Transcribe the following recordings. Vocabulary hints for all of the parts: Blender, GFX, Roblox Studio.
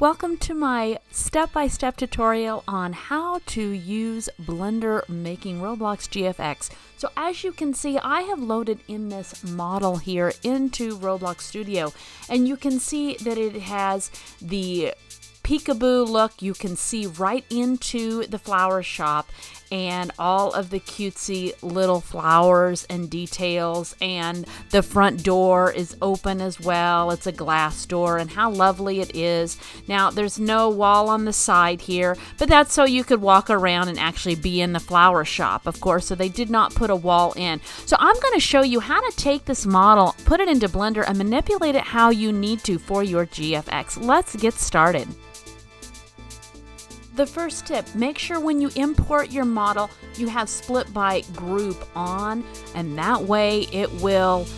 Welcome to my step-by-step tutorial on how to use Blender making Roblox GFX. So as you can see, I have loaded in this model here into Roblox Studio, and you can see that it has the peekaboo look. You can see right into the flower shop and all of the cutesy little flowers and details, and the front door is open as well. It's a glass door, and how lovely it is. Now there's no wall on the side here, but that's so you could walk around and actually be in the flower shop, of course, so they did not put a wall in. So I'm going to show you how to take this model, put it into Blender, and manipulate it how you need to for your GFX. Let's get started. The first tip, make sure when you import your model, you have split by group on, and that way it will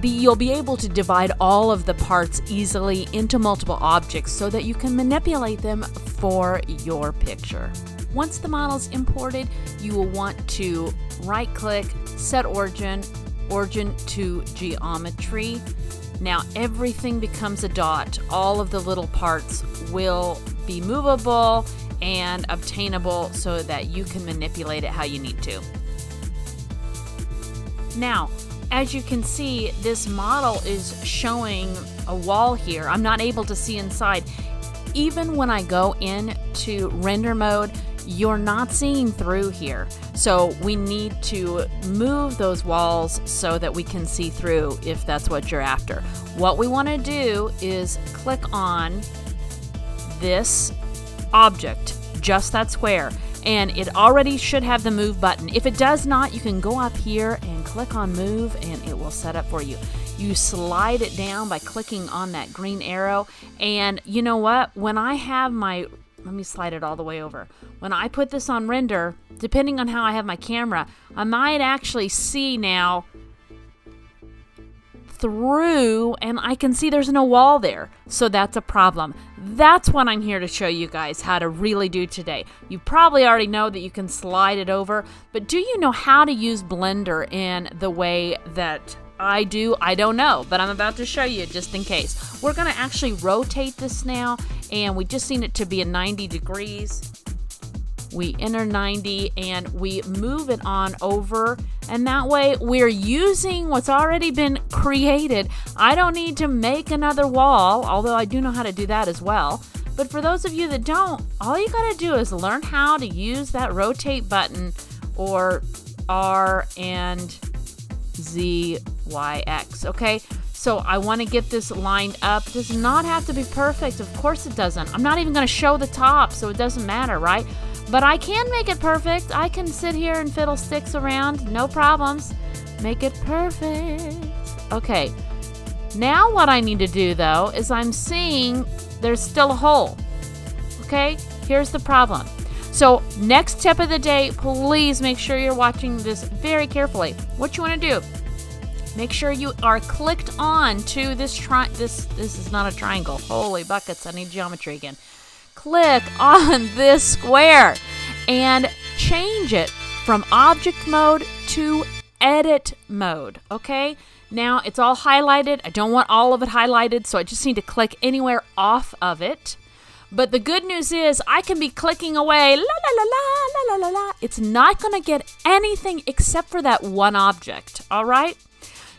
be, you'll be able to divide all of the parts easily into multiple objects so that you can manipulate them for your picture. Once the model's imported, you will want to right-click, set origin, origin to geometry. Now everything becomes a dot. All of the little parts will be movable and obtainable so that you can manipulate it how you need to. Now, as you can see, this model is showing a wall here. I'm not able to see inside. Even when I go into render mode, you're not seeing through here. So we need to move those walls so that we can see through if that's what you're after. What we want to do is click on this object, just that square, and it already should have the move button. If it does not, you can go up here and click on move, and it will set up for you. You slide it down by clicking on that green arrow, and you know what? When I have my, let me slide it all the way over. When I put this on render, depending on how I have my camera, I might actually see now through, and I can see there's no wall there. So that's a problem. That's what I'm here to show you guys how to really do today. You probably already know that you can slide it over, but do you know how to use Blender in the way that I do? I don't know, but I'm about to show you just in case. We're gonna actually rotate this now, and we just need it to be a 90 degrees. We enter 90 and we move it on over, and that way we're using what's already been created. I don't need to make another wall, although I do know how to do that as well. But for those of you that don't, all you gotta do is learn how to use that rotate button, or R and Z, Y, X, okay? So I want to get this lined up. It does not have to be perfect. Of course it doesn't. I'm not even going to show the top, so it doesn't matter, right? But I can make it perfect. I can sit here and fiddle sticks around, no problems. Make it perfect. Okay, now what I need to do though is I'm seeing there's still a hole. Okay, here's the problem. So next tip of the day, please make sure you're watching this very carefully. What you want to do, make sure you are clicked on to this this is not a triangle. Holy buckets, I need geometry again. Click on this square and change it from object mode to edit mode, okay? Now it's all highlighted. I don't want all of it highlighted, so I just need to click anywhere off of it. But the good news is I can be clicking away, la la la la la la la. It's not gonna get anything except for that one object, all right?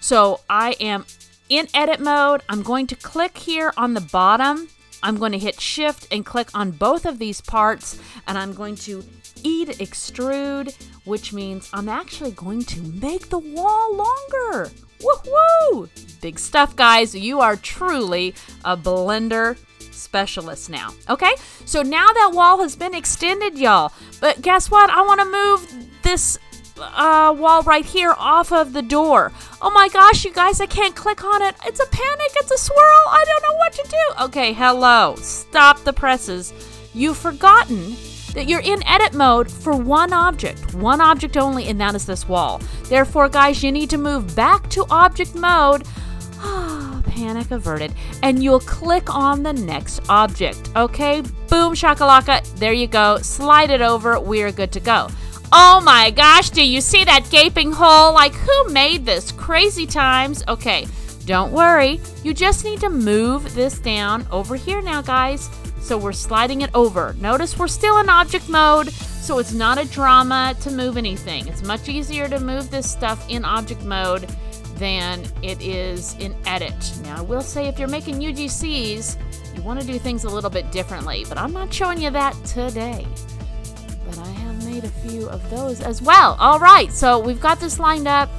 So I am in edit mode. I'm going to click here on the bottom. I'm going to hit shift and click on both of these parts, and I'm going to extrude, which means I'm actually going to make the wall longer. Woohoo! Big stuff, guys. You are truly a Blender specialist now. Okay? So now that wall has been extended, y'all. But guess what? I want to move this wall right here off of the door. Oh my gosh, you guys, I can't click on it. It's a panic, it's a swirl, I don't know what to do. Okay, hello, stop the presses. You've forgotten that you're in edit mode for one object only, and that is this wall. Therefore, guys, you need to move back to object mode. Panic averted, and you'll click on the next object. Okay, boom shakalaka, there you go, slide it over, we're good to go. Oh my gosh, do you see that gaping hole? Like, who made this? Crazy times. Okay, Don't worry, you just need to move this down over here now, guys. So we're sliding it over. Notice we're still in object mode, so it's not a drama to move anything. It's much easier to move this stuff in object mode than it is in edit. Now, I will say if you're making UGCs, you want to do things a little bit differently, but I'm not showing you that today. But I have made a few of those as well. All right, so we've got this lined up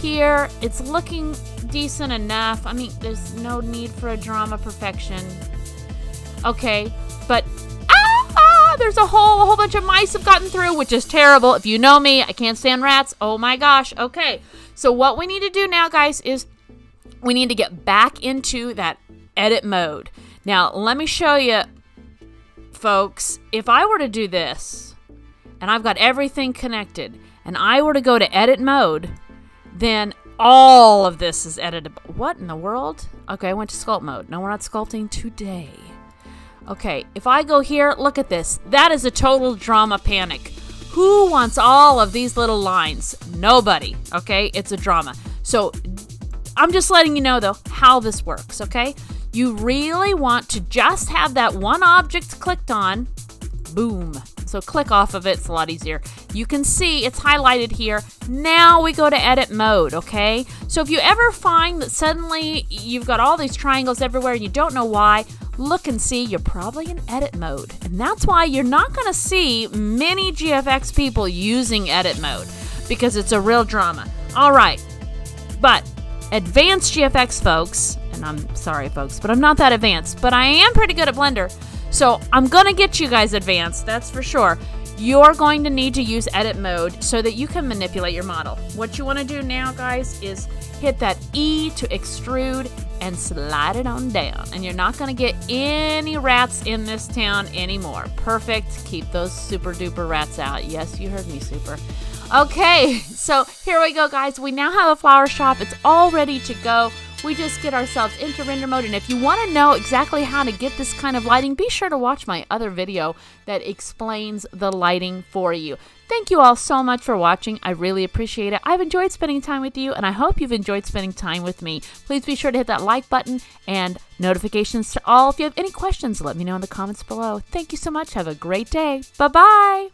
here. It's looking decent enough. I mean, there's no need for a drama perfection. Okay, but there's a whole bunch of mice have gotten through, which is terrible. If you know me, I can't stand rats. Oh my gosh. Okay, so what we need to do now, guys, is we need to get back into that edit mode. Now, let me show you, folks. If I were to do this, and I've got everything connected, and I were to go to edit mode, then all of this is editable. What in the world? Okay, I went to sculpt mode. No, we're not sculpting today. Okay, if I go here, look at this. That is a total drama panic. Who wants all of these little lines? Nobody, okay? It's a drama. So I'm just letting you know, though, how this works, okay? You really want to just have that one object clicked on. Boom. So click off of it. It's a lot easier. You can see it's highlighted here. Now we go to edit mode, okay? So if you ever find that suddenly you've got all these triangles everywhere and you don't know why, look and see, you're probably in edit mode. And that's why you're not going to see many GFX people using edit mode, because it's a real drama. All right. But advanced GFX folks, and I'm sorry, folks, but I'm not that advanced, but I am pretty good at Blender. So I'm going to get you guys advanced, that's for sure. You're going to need to use edit mode so that you can manipulate your model. What you want to do now, guys, is hit that E to extrude and slide it on down. And you're not going to get any rats in this town anymore. Perfect. Keep those super duper rats out. Yes, you heard me, super. Okay, so here we go, guys. We now have a flower shop. It's all ready to go. We just get ourselves into render mode. And if you want to know exactly how to get this kind of lighting, be sure to watch my other video that explains the lighting for you. Thank you all so much for watching. I really appreciate it. I've enjoyed spending time with you, and I hope you've enjoyed spending time with me. Please be sure to hit that like button and notifications to all. If you have any questions, let me know in the comments below. Thank you so much. Have a great day. Bye-bye.